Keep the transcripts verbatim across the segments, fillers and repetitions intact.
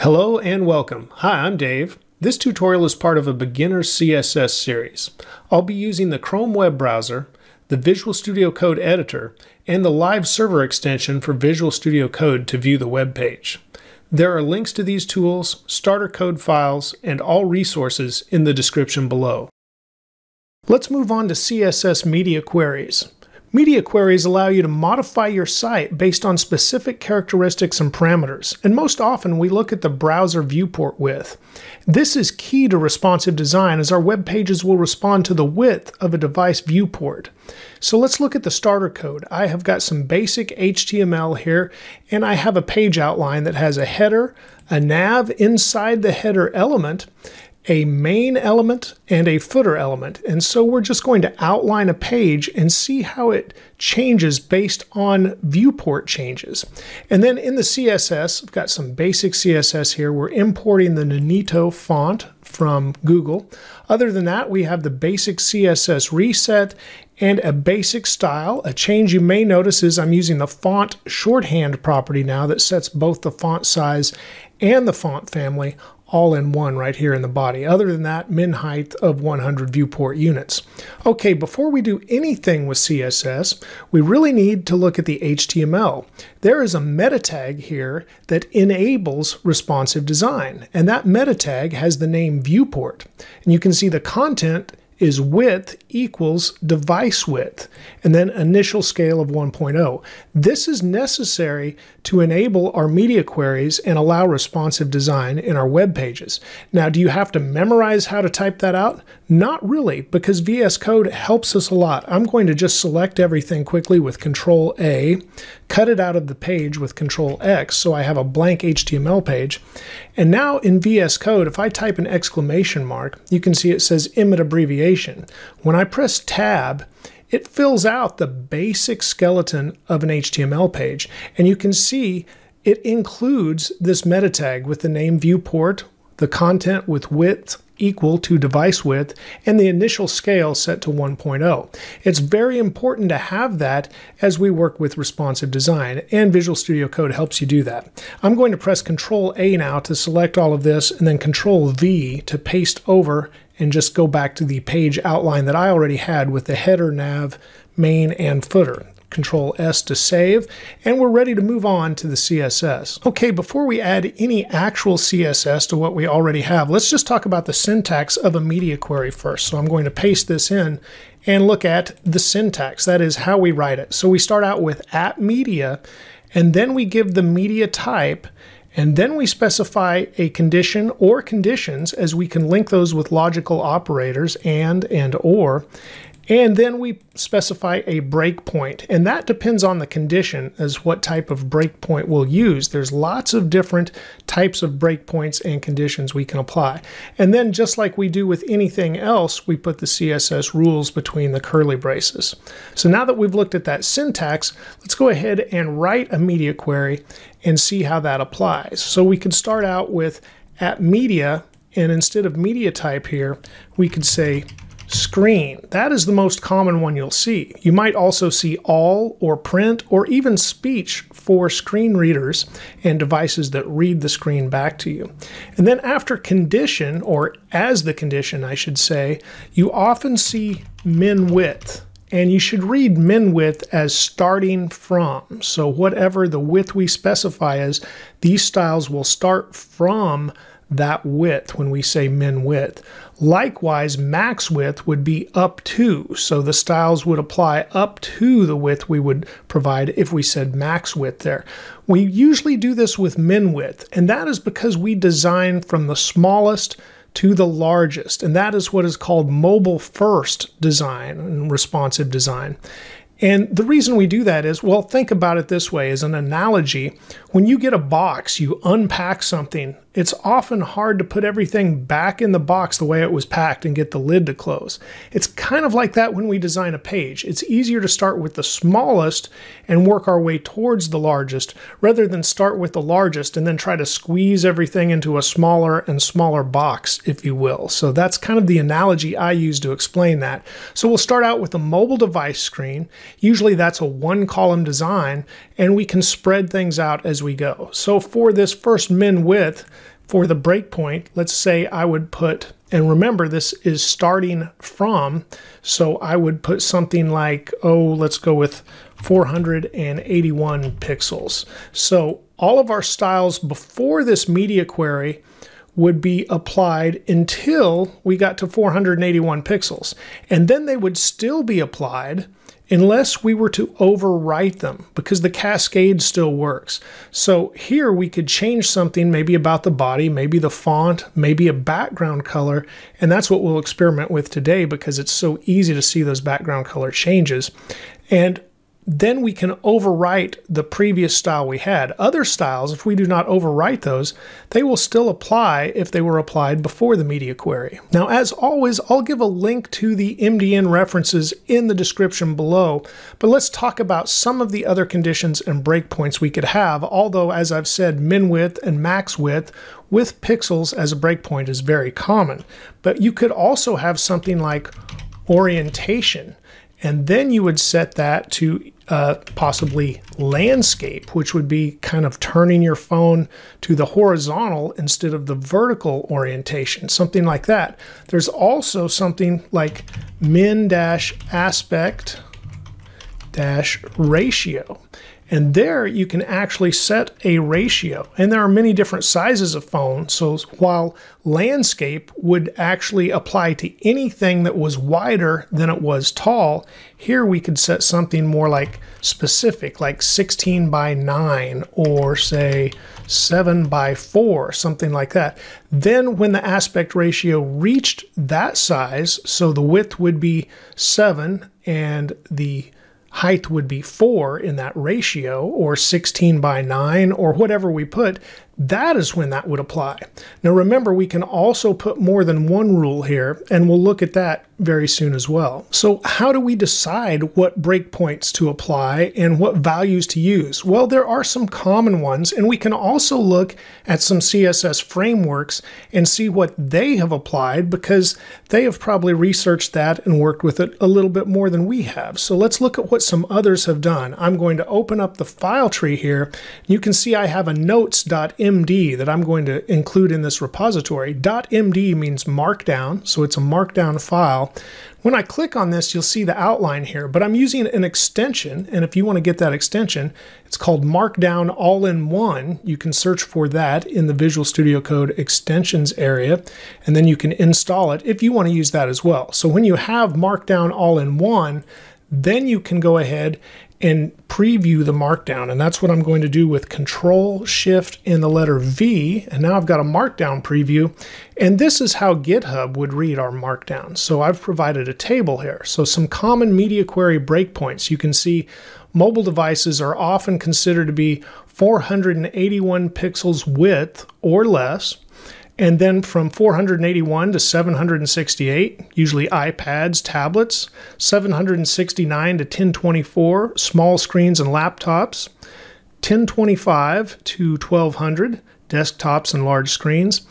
Hello and welcome. Hi, I'm Dave. This tutorial is part of a beginner C S S series. I'll be using the Chrome web browser, the Visual Studio Code editor, and the Live Server extension for Visual Studio Code to view the web page. There are links to these tools, starter code files, and all resources in the description below. Let's move on to C S S media queries. Media queries allow you to modify your site based on specific characteristics and parameters, and most often we look at the browser viewport width. This is key to responsive design, as our web pages will respond to the width of a device viewport. So let's look at the starter code. I have got some basic H T M L here, and I have a page outline that has a header, a nav inside the header element, a main element, and a footer element. And so we're just going to outline a page and see how it changes based on viewport changes. And then in the C S S, I've got some basic C S S here. We're importing the Nunito font from Google. Other than that, we have the basic C S S reset and a basic style. A change you may notice is I'm using the font shorthand property now that sets both the font size and the font family all in one right here in the body. Other than that, min height of one hundred viewport units. Okay, before we do anything with C S S, we really need to look at the H T M L. There is a meta tag here that enables responsive design, and that meta tag has the name viewport. And you can see the content is width equals device width, and then initial scale of one point oh. This is necessary to enable our media queries and allow responsive design in our web pages. Now, do you have to memorize how to type that out? Not really, because V S Code helps us a lot. I'm going to just select everything quickly with Control A, cut it out of the page with Control X, so I have a blank H T M L page. And now in V S Code, if I type an exclamation mark, you can see it says Emmet abbreviation. When I press Tab, it fills out the basic skeleton of an H T M L page, and you can see it includes this meta tag with the name viewport, the content with width equal to device width, and the initial scale set to one point oh. It's very important to have that as we work with responsive design, and Visual Studio Code helps you do that. I'm going to press Control A now to select all of this, and then Control V to paste over and just go back to the page outline that I already had with the header, nav, main, and footer. Control S to save, and we're ready to move on to the C S S. Okay, before we add any actual C S S to what we already have, let's just talk about the syntax of a media query first. So I'm going to paste this in and look at the syntax. That is how we write it. So we start out with at media, and then we give the media type, and then we specify a condition or conditions, as we can link those with logical operators and and or. And then we specify a breakpoint, and that depends on the condition as what type of breakpoint we'll use. There's lots of different types of breakpoints and conditions we can apply. And then just like we do with anything else, we put the C S S rules between the curly braces. So now that we've looked at that syntax, let's go ahead and write a media query and see how that applies. So we could start out with at media, and instead of media type here, we could say screen. That is the most common one you'll see. You might also see all or print or even speech for screen readers and devices that read the screen back to you. And then after condition, or as the condition I should say, you often see min width. And you should read min width as starting from. So whatever the width we specify is, these styles will start from that width when we say min width. Likewise, max width would be up to, so the styles would apply up to the width we would provide if we said max width there. We usually do this with min width, and that is because we design from the smallest to the largest, and that is what is called mobile first design and responsive design. And the reason we do that is, well, think about it this way as an analogy. When you get a box, you unpack something, it's often hard to put everything back in the box the way it was packed and get the lid to close. It's kind of like that when we design a page. It's easier to start with the smallest and work our way towards the largest, rather than start with the largest and then try to squeeze everything into a smaller and smaller box, if you will. So that's kind of the analogy I use to explain that. So we'll start out with a mobile device screen. Usually that's a one-column design, and we can spread things out as we go. So for this first min width, for the breakpoint, let's say I would put, and remember this is starting from, so I would put something like, oh, let's go with four hundred eighty-one pixels. So all of our styles before this media query would be applied until we got to four hundred eighty-one pixels. And then they would still be applied unless we were to overwrite them, because the cascade still works. So here we could change something, maybe about the body, maybe the font, maybe a background color, and that's what we'll experiment with today because it's so easy to see those background color changes. And then we can overwrite the previous style we had. Other styles, if we do not overwrite those, they will still apply if they were applied before the media query. Now, as always, I'll give a link to the M D N references in the description below, but let's talk about some of the other conditions and breakpoints we could have, although, as I've said, min width and max width with pixels as a breakpoint is very common. But you could also have something like orientation, and then you would set that to uh, possibly landscape, which would be kind of turning your phone to the horizontal instead of the vertical orientation, something like that. There's also something like min-aspect-ratio. And there you can actually set a ratio. And there are many different sizes of phones. So while landscape would actually apply to anything that was wider than it was tall, here we could set something more like specific, like sixteen by nine, or say seven by four, something like that. Then when the aspect ratio reached that size, so the width would be seven and the height would be four in that ratio, or sixteen by nine, or whatever we put, that is when that would apply. Now remember, we can also put more than one rule here, and we'll look at that very soon as well. So how do we decide what breakpoints to apply and what values to use? Well, there are some common ones, and we can also look at some C S S frameworks and see what they have applied, because they have probably researched that and worked with it a little bit more than we have. So let's look at what some others have done. I'm going to open up the file tree here. You can see I have a notes dot M D that I'm going to include in this repository. .md means markdown, so it's a markdown file. When I click on this, you'll see the outline here, but I'm using an extension, and if you want to get that extension, it's called Markdown All-in-One. You can search for that in the Visual Studio Code extensions area, and then you can install it if you want to use that as well. So when you have Markdown All-in-One, then you can go ahead and preview the markdown, and that's what I'm going to do with Control Shift and the letter V, and now I've got a markdown preview, and this is how GitHub would read our markdown. So I've provided a table here. So some common media query breakpoints. You can see mobile devices are often considered to be four hundred eighty-one pixels width or less, and then from four hundred eighty-one to seven hundred sixty-eight, usually iPads, tablets, seven hundred sixty-nine to ten twenty-four, small screens and laptops, ten twenty-five to twelve hundred, desktops and large screens,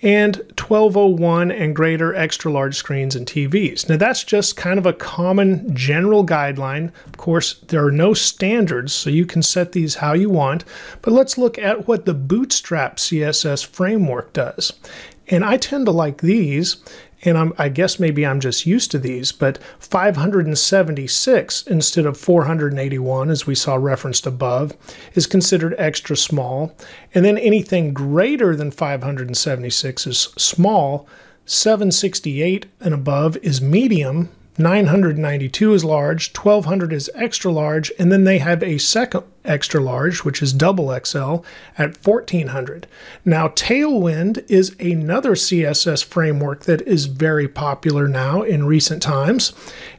and twelve oh one and greater extra large screens and T Vs. Now that's just kind of a common general guideline. Of course, there are no standards, so you can set these how you want, but let's look at what the Bootstrap C S S framework does. And I tend to like these, and I'm, I guess maybe I'm just used to these, but five hundred seventy-six instead of four hundred eighty-one, as we saw referenced above, is considered extra small. And then anything greater than five hundred seventy-six is small, seven sixty-eight and above is medium, nine hundred ninety-two is large, twelve hundred is extra large, and then they have a second extra large, which is double X L, at fourteen hundred. Now, Tailwind is another C S S framework that is very popular now in recent times,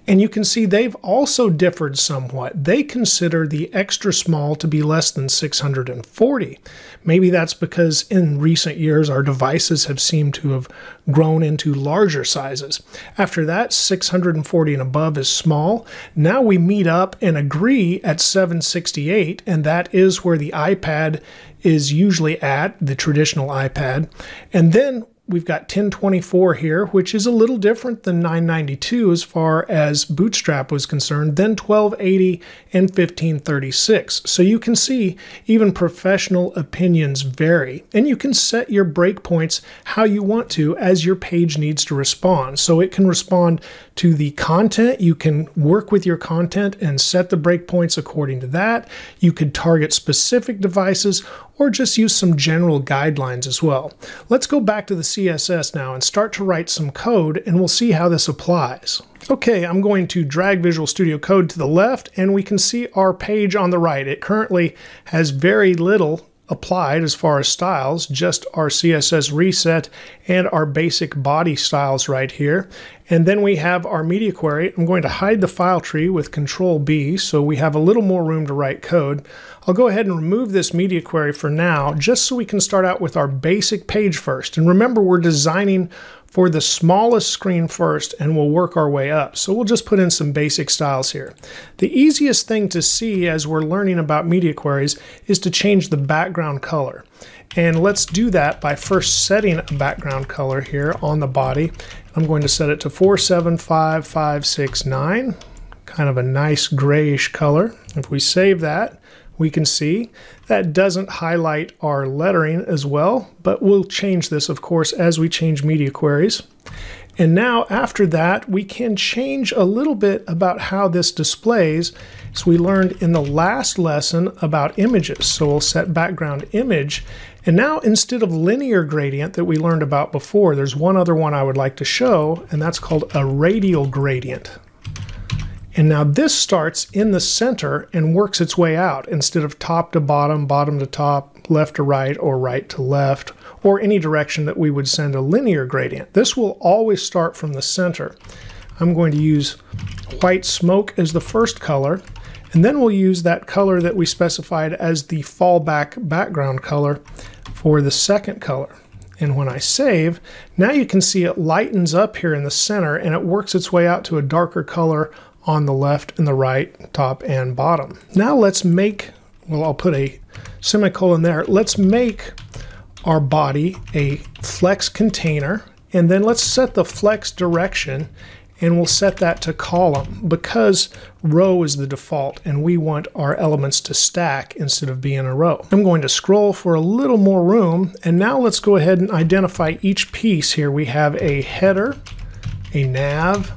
and you can see they've also differed somewhat. They consider the extra small to be less than six hundred forty. Maybe that's because in recent years our devices have seemed to have grown into larger sizes. After that, six hundred forty and above is small. Now we meet up and agree at seven sixty-eight, and that is where the iPad is usually at, the traditional iPad. And then we've got ten twenty-four here, which is a little different than nine ninety-two as far as Bootstrap was concerned, then twelve eighty and fifteen thirty-six. So you can see even professional opinions vary, and you can set your breakpoints how you want to as your page needs to respond. So it can respond to the content. You can work with your content and set the breakpoints according to that. You could target specific devices or just use some general guidelines as well. Let's go back to the C S S now and start to write some code, and we'll see how this applies. Okay, I'm going to drag Visual Studio Code to the left, and we can see our page on the right. It currently has very little applied as far as styles, just our C S S reset and our basic body styles right here. And then we have our media query. I'm going to hide the file tree with control B so we have a little more room to write code. I'll go ahead and remove this media query for now, just so we can start out with our basic page first. And remember, we're designing for the smallest screen first, and we'll work our way up. So we'll just put in some basic styles here. The easiest thing to see as we're learning about media queries is to change the background color. And let's do that by first setting a background color here on the body. I'm going to set it to four seven five five six nine, kind of a nice grayish color. If we save that, we can see that doesn't highlight our lettering as well, but we'll change this, of course, as we change media queries. And now after that, we can change a little bit about how this displays. So we learned in the last lesson about images. So we'll set background image. And now instead of linear gradient that we learned about before, there's one other one I would like to show, and that's called a radial gradient. And now this starts in the center and works its way out instead of top to bottom, bottom to top, left to right, or right to left, or any direction that we would send a linear gradient. This will always start from the center. I'm going to use white smoke as the first color, and then we'll use that color that we specified as the fallback background color for the second color. And when I save, now you can see it lightens up here in the center, and it works its way out to a darker color on the left and the right, top and bottom. Now let's make, well, I'll put a semicolon there. Let's make our body a flex container, and then let's set the flex direction, and we'll set that to column because row is the default and we want our elements to stack instead of being a row. I'm going to scroll for a little more room, and now let's go ahead and identify each piece here. We have a header, a nav,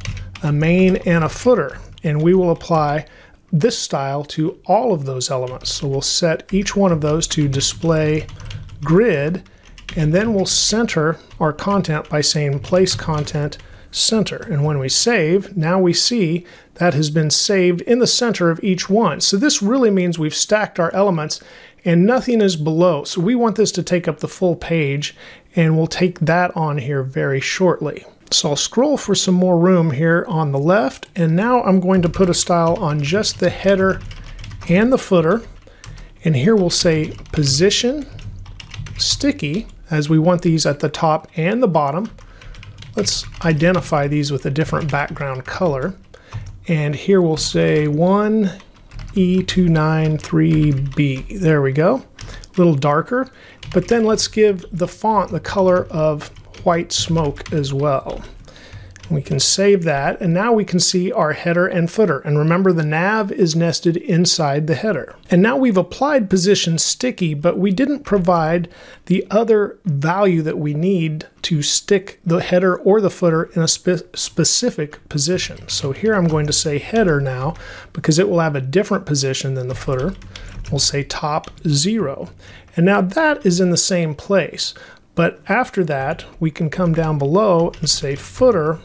a main, and a footer, and we will apply this style to all of those elements. So we'll set each one of those to display grid, and then we'll center our content by saying place content center. And when we save, now we see that has been saved in the center of each one. So this really means we've stacked our elements and nothing is below. So we want this to take up the full page, and we'll take that on here very shortly. So I'll scroll for some more room here on the left, and now I'm going to put a style on just the header and the footer. And here we'll say position sticky, as we want these at the top and the bottom. Let's identify these with a different background color. And here we'll say one E two nine three B. There we go, a little darker. But then let's give the font the color of white smoke as well. We can save that, and now we can see our header and footer. And remember, the nav is nested inside the header. And now we've applied position sticky, but we didn't provide the other value that we need to stick the header or the footer in a spe- specific position. So here I'm going to say header now, because it will have a different position than the footer. We'll say top zero. And now that is in the same place. But after that, we can come down below and say footer,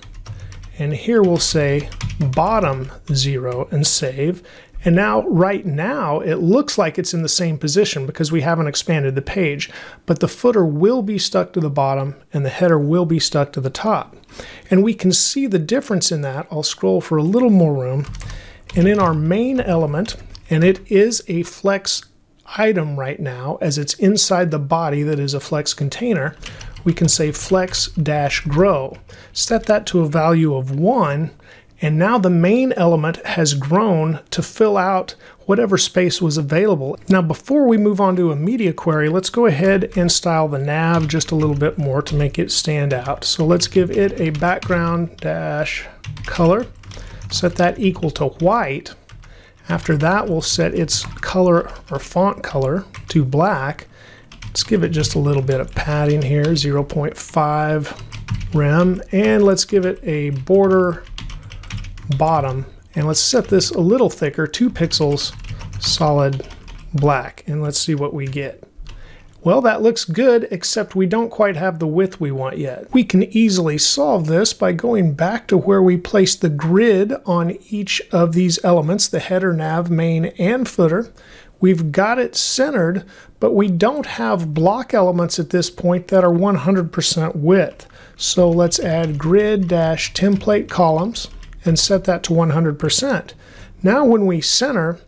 and here we'll say bottom zero and save. And now, right now, it looks like it's in the same position because we haven't expanded the page, but the footer will be stuck to the bottom and the header will be stuck to the top. And we can see the difference in that. I'll scroll for a little more room. And in our main element, and it is a flex item right now, as it's inside the body that is a flex container, we can say flex dash grow. Set that to a value of one, And now the main element has grown to fill out whatever space was available. Now, before we move on to a media query, let's go ahead and style the nav just a little bit more to make it stand out. So let's give it a background dash color, set that equal to white. After that, we'll set its color or font color to black. Let's give it just a little bit of padding here, zero point five rem, and let's give it a border bottom, and let's set this a little thicker, two pixels solid black, and let's see what we get. Well, that looks good, except we don't quite have the width we want yet. We can easily solve this by going back to where we placed the grid on each of these elements, the header, nav, main, and footer. We've got it centered, but we don't have block elements at this point that are one hundred percent width. So let's add grid-template columns and set that to one hundred percent. Now when we center,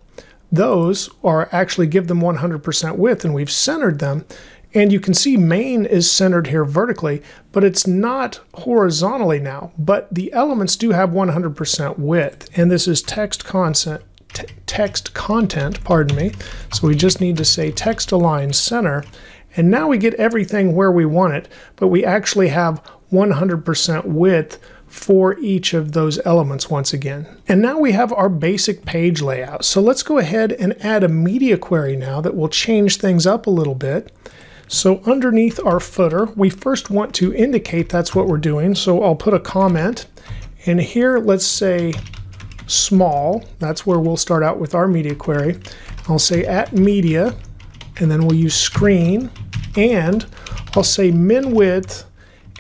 those are actually give them one hundred percent width, and we've centered them. And you can see main is centered here vertically, but it's not horizontally now. But the elements do have one hundred percent width, and this is text content. T text content, pardon me. So we just need to say text align center, and now we get everything where we want it, but we actually have one hundred percent width for each of those elements once again. And now we have our basic page layout. So let's go ahead and add a media query now that will change things up a little bit. So underneath our footer, we first want to indicate that's what we're doing. So I'll put a comment, and here let's say small. That's where we'll start out with our media query. I'll say at media, and then we'll use screen, and I'll say min width,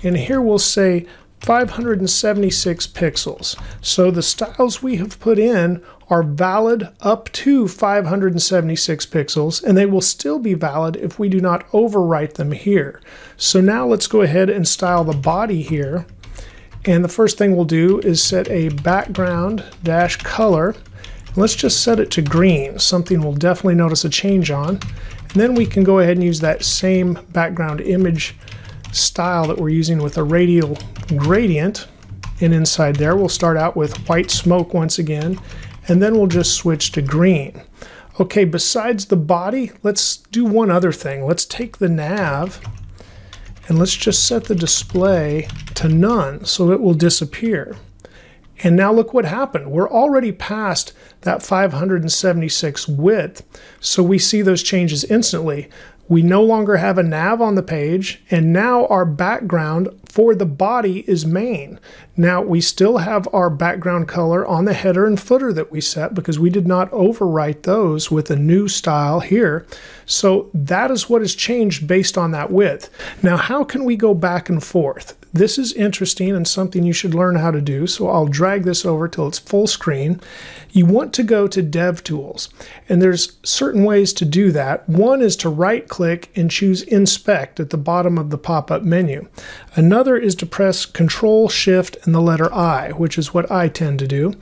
and here we'll say five hundred seventy-six pixels. So the styles we have put in are valid up to five hundred seventy-six pixels, and they will still be valid if we do not overwrite them here. So now let's go ahead and style the body here. And the first thing we'll do is set a background dash color. Let's just set it to green, something we'll definitely notice a change on. And then we can go ahead and use that same background image style that we're using with a radial gradient. And inside there, we'll start out with white smoke once again, and then we'll just switch to green. Okay, besides the body, let's do one other thing. Let's take the nav, and let's just set the display to none so it will disappear. And now look what happened. We're already past that five hundred seventy-six width, so we see those changes instantly. We no longer have a nav on the page, and now our background for the body is main. Now we still have our background color on the header and footer that we set because we did not overwrite those with a new style here. So that is what has changed based on that width. Now, how can we go back and forth? This is interesting and something you should learn how to do. So I'll drag this over till it's full screen. You want to go to DevTools, and there's certain ways to do that. One is to right click and choose Inspect at the bottom of the pop-up menu. Another is to press Control Shift and the letter I, which is what I tend to do.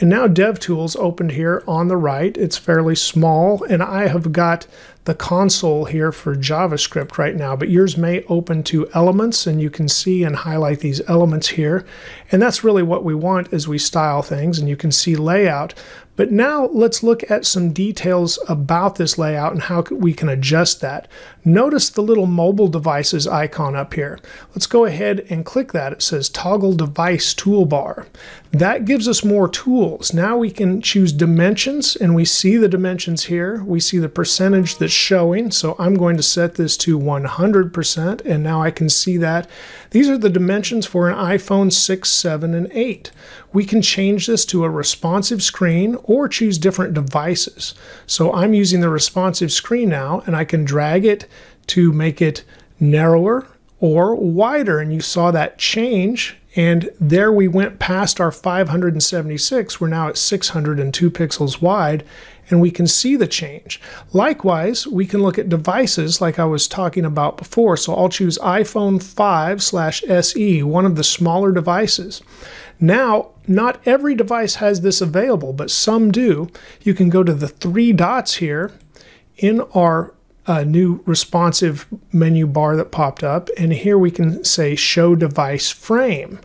And now DevTools opened here on the right. It's fairly small, and I have got the console here for JavaScript right now, but yours may open to elements, and you can see and highlight these elements here. And that's really what we want as we style things, and you can see layout. But now let's look at some details about this layout and how we can adjust that. Notice the little mobile devices icon up here. Let's go ahead and click that. It says Toggle Device Toolbar. That gives us more tools. Now we can choose dimensions, and we see the dimensions here. We see the percentage that's showing, so I'm going to set this to one hundred percent, and now I can see that. These are the dimensions for an iPhone six, seven, and eight. We can change this to a responsive screen or choose different devices. So I'm using the responsive screen now, and I can drag it to make it narrower or wider, and you saw that change. And there we went past our five hundred seventy-six. We're now at six hundred two pixels wide, and we can see the change. Likewise, we can look at devices like I was talking about before. So I'll choose iPhone five slash S E, one of the smaller devices. Now, not every device has this available, but some do. You can go to the three dots here in our a new responsive menu bar that popped up, and here we can say show device frame,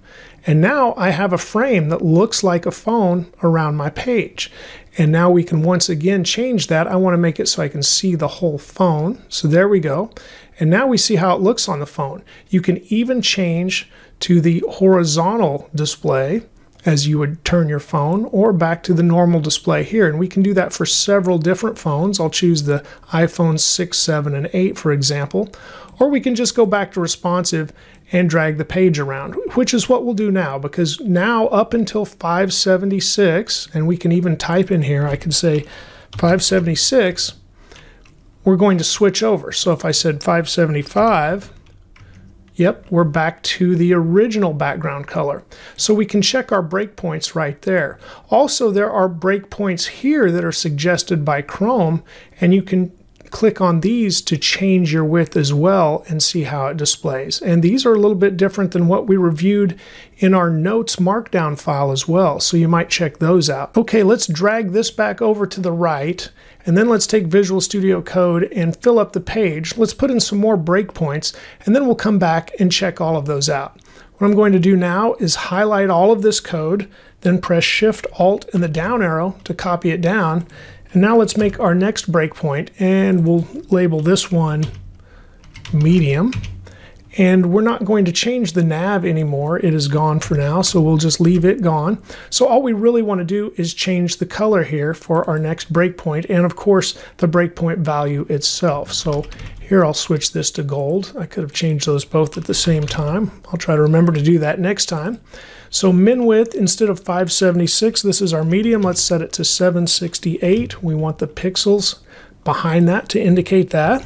And now I have a frame that looks like a phone around my page. And now we can once again change that. I want to make it so I can see the whole phone. So there we go. And now we see how it looks on the phone. You can even change to the horizontal display as you would turn your phone, or back to the normal display here. And we can do that for several different phones. I'll choose the iPhone six, seven, and eight, for example. Or we can just go back to responsive and drag the page around, which is what we'll do now, because now up until five seventy-six, and we can even type in here, I can say five seventy-six, we're going to switch over. So if I said five seventy-five, yep, we're back to the original background color. So we can check our breakpoints right there. Also, there are breakpoints here that are suggested by Chrome, and you can click on these to change your width as well and see how it displays. And these are a little bit different than what we reviewed in our notes markdown file as well, so you might check those out. Okay, let's drag this back over to the right, and then let's take Visual Studio Code and fill up the page. Let's put in some more breakpoints, and then we'll come back and check all of those out. What I'm going to do now is highlight all of this code, then press Shift, Alt, and the down arrow to copy it down. And now let's make our next breakpoint, and we'll label this one medium. And we're not going to change the nav anymore. It is gone for now, so we'll just leave it gone. So all we really want to do is change the color here for our next breakpoint, and of course the breakpoint value itself. So here I'll switch this to gold. I could have changed those both at the same time. I'll try to remember to do that next time. So min width, instead of five seventy-six, this is our medium. Let's set it to seven sixty-eight. We want the pixels behind that to indicate that.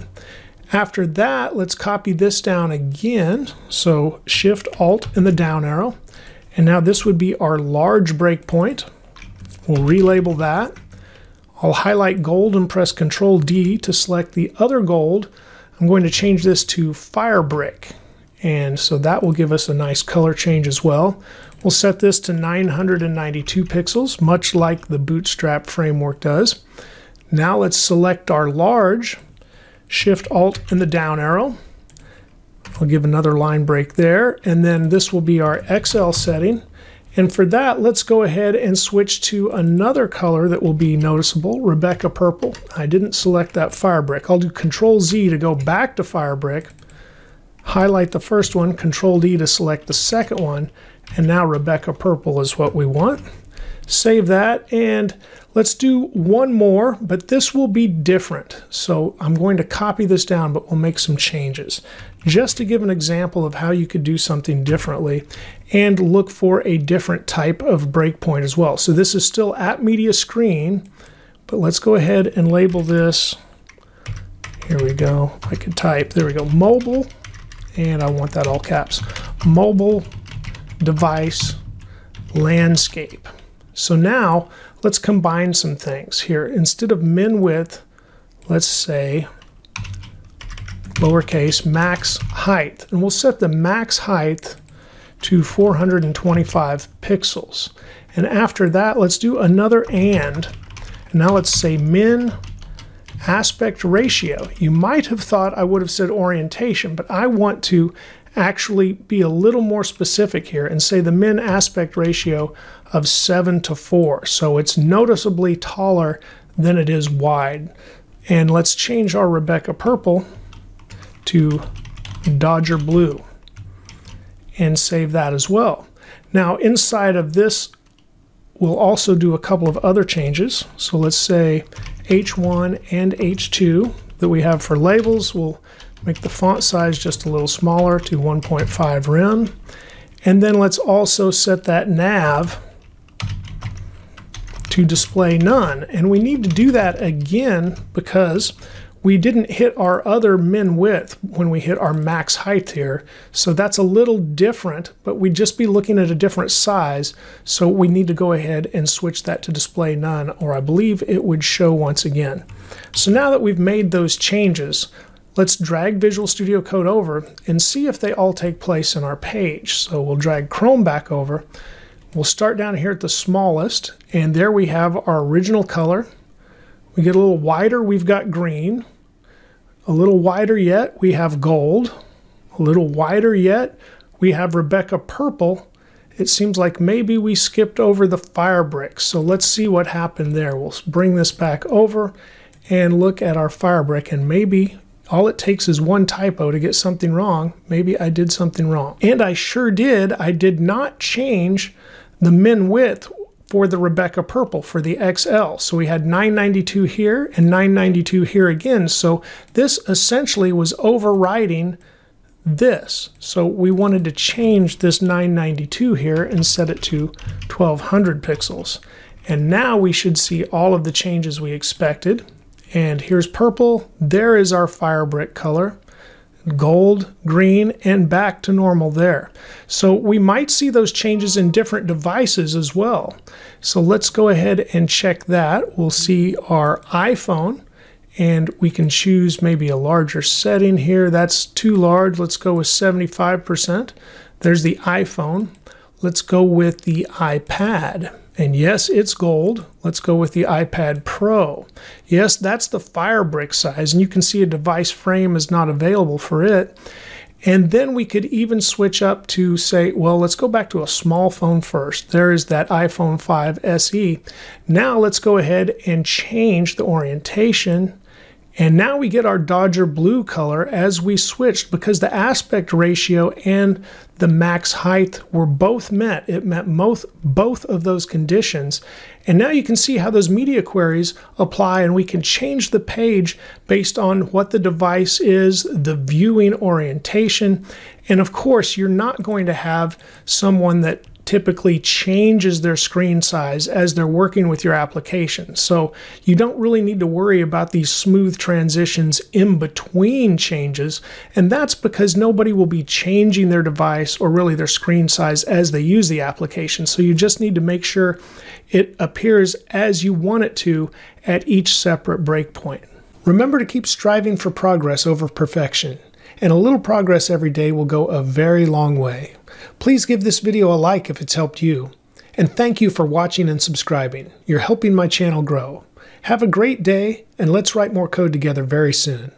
After that, let's copy this down again. So Shift, Alt, and the down arrow. And now this would be our large breakpoint. We'll relabel that. I'll highlight gold and press Control D to select the other gold. I'm going to change this to fire brick. And so that will give us a nice color change as well. We'll set this to nine hundred ninety-two pixels, much like the Bootstrap framework does. Now let's select our large. Shift, Alt, and the down arrow. I'll give another line break there, and then this will be our X L setting. And for that, let's go ahead and switch to another color that will be noticeable, Rebecca Purple. I didn't select that fire brick. I'll do Control Z to go back to fire brick, highlight the first one, Control D to select the second one, and now Rebecca Purple is what we want. Save that, and let's do one more, but this will be different. So I'm going to copy this down, but we'll make some changes just to give an example of how you could do something differently and look for a different type of breakpoint as well. So this is still at media screen, but let's go ahead and label this. Here we go. I could type, there we go, mobile, and I want that all caps, mobile device landscape. So now let's combine some things here. Instead of min width, let's say lowercase max height, and we'll set the max height to four hundred twenty-five pixels. And after that, let's do another and. And now let's say min aspect ratio. You might have thought I would have said orientation, but I want to actually be a little more specific here and say the min aspect ratio of seven to four, so it's noticeably taller than it is wide. And let's change our Rebecca Purple to Dodger Blue and save that as well. Now inside of this we'll also do a couple of other changes. So let's say H one and H two that we have for labels. We'll make the font size just a little smaller to one point five rem. And then let's also set that nav to display none. And we need to do that again because we didn't hit our other min width when we hit our max height here. So that's a little different, but we'd just be looking at a different size. So we need to go ahead and switch that to display none, or I believe it would show once again. So now that we've made those changes, let's drag Visual Studio Code over and see if they all take place in our page. So we'll drag Chrome back over. We'll start down here at the smallest, and there we have our original color. We get a little wider, we've got green. A little wider yet, we have gold. A little wider yet, we have Rebecca Purple. it seems like maybe we skipped over the fire brick. So let's see what happened there. We'll bring this back over and look at our fire brick, and maybe all it takes is one typo to get something wrong. Maybe I did something wrong. And I sure did. I did not change the min width for the Rebecca Purple, for the X L. So we had nine ninety-two here and nine ninety-two here again. So this essentially was overriding this. So we wanted to change this nine ninety-two here and set it to twelve hundred pixels. And now we should see all of the changes we expected. And here's purple. There is our fire brick color, gold, green, and back to normal there. So we might see those changes in different devices as well. So let's go ahead and check that. We'll see our iPhone, and we can choose maybe a larger setting here. That's too large. Let's go with seventy-five percent. There's the iPhone. Let's go with the iPad. And yes, it's gold. Let's go with the iPad Pro. Yes, that's the fire brick size, and you can see a device frame is not available for it. And then we could even switch up to say, well, let's go back to a small phone first. There is that iPhone five S E. Now let's go ahead and change the orientation. And now we get our Dodger blue color as we switched, because the aspect ratio and the max height were both met. It met both, both of those conditions. And now you can see how those media queries apply, and we can change the page based on what the device is, the viewing orientation. And of course, you're not going to have someone that typically changes their screen size as they're working with your application. So you don't really need to worry about these smooth transitions in between changes. And that's because nobody will be changing their device or really their screen size as they use the application. So you just need to make sure it appears as you want it to at each separate breakpoint. Remember to keep striving for progress over perfection. And a little progress every day will go a very long way. Please give this video a like if it's helped you. And thank you for watching and subscribing. You're helping my channel grow. Have a great day, and let's write more code together very soon.